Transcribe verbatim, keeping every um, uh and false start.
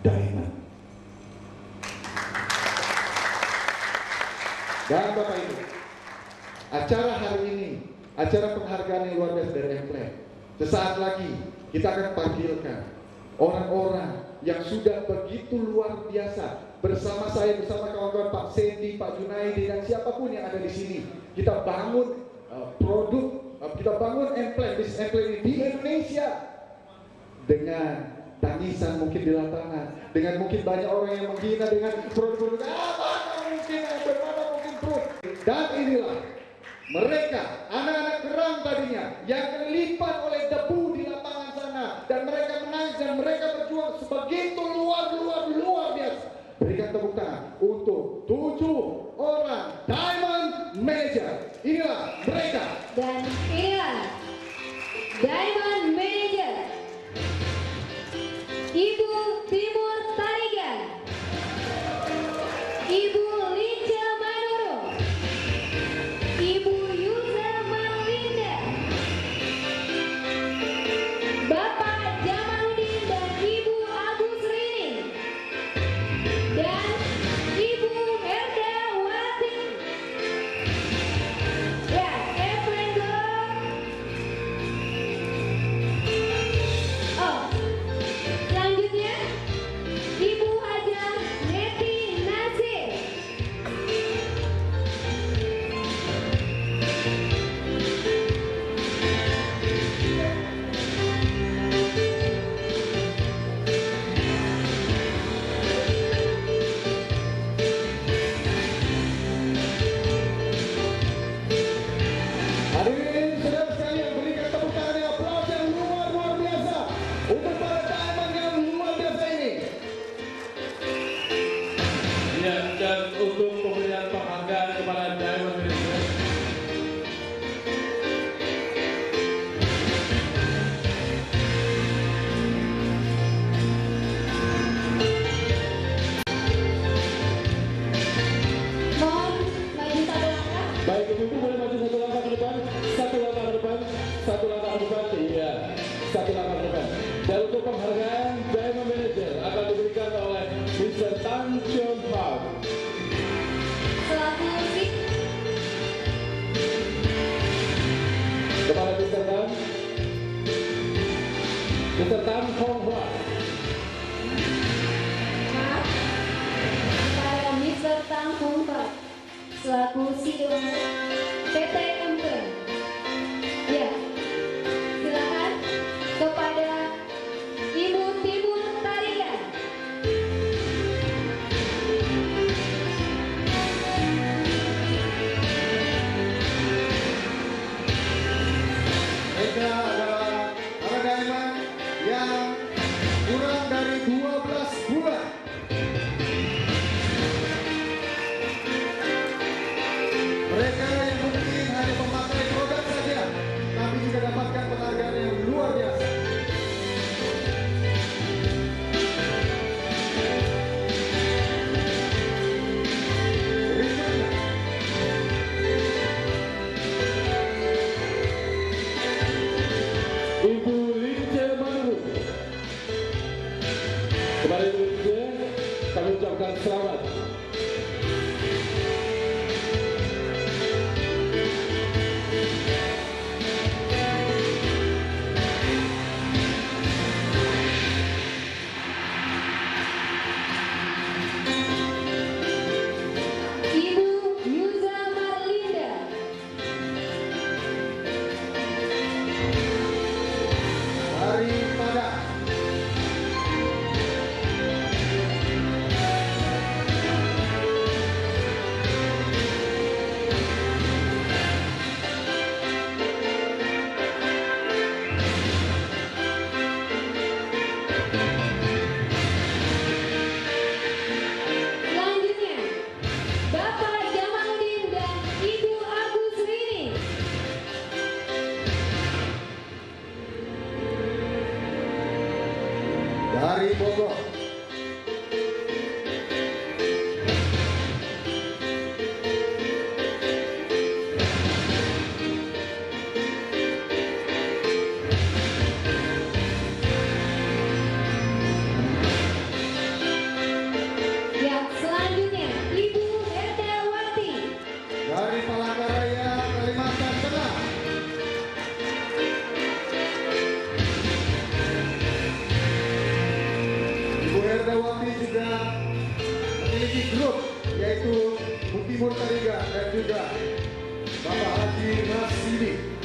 Diamond. Dan Bapak Ibu, acara hari ini, acara penghargaan yang luar biasa dari M-Plan. Sesaat lagi kita akan panggilkan orang-orang yang sudah begitu luar biasa. Bersama saya, bersama kawan-kawan Pak Sendi, Pak Junaidi, dan siapapun yang ada di sini, kita bangun uh, produk, uh, kita bangun M-Plan, bisnis M-Plan ini di Indonesia. Dengan tangisan mungkin di lapangan, dengan mungkin banyak orang yang menghina, dengan produk-produk apa mungkin, bagaimana mungkin bro. Dan inilah mereka, anak-anak geram tadinya, yang terlipat oleh debu di lapangan sana, dan mereka menangis dan mereka berjuang sebegitu luar-luar-luar biasa. Berikan tepuk tangan untuk tujuh orang Diamond Manager. Inilah mereka. Dan inilah Diamond Manager, Ibu Timur Tarigan, Ibu Tan Chong Hock. Selamat musik. Kepada Mister Tan, Mister Tan Chong Hock. Maaf, kepada Mister Tan Chong Hock selaku C E O P T M-Plan. Ya, silakan kepada Ibu Timur Tarigan. Adalah para Diamond yang kurang dari dua belas bulan. Mereka yang mungkin hanya memakai produk saja, tapi juga dapatkan penghargaan yang luar biasa. Selamat. Thank you. Herdawati juga memiliki grup yaitu Timur Tarigan dan juga Bapak Haji Nasir.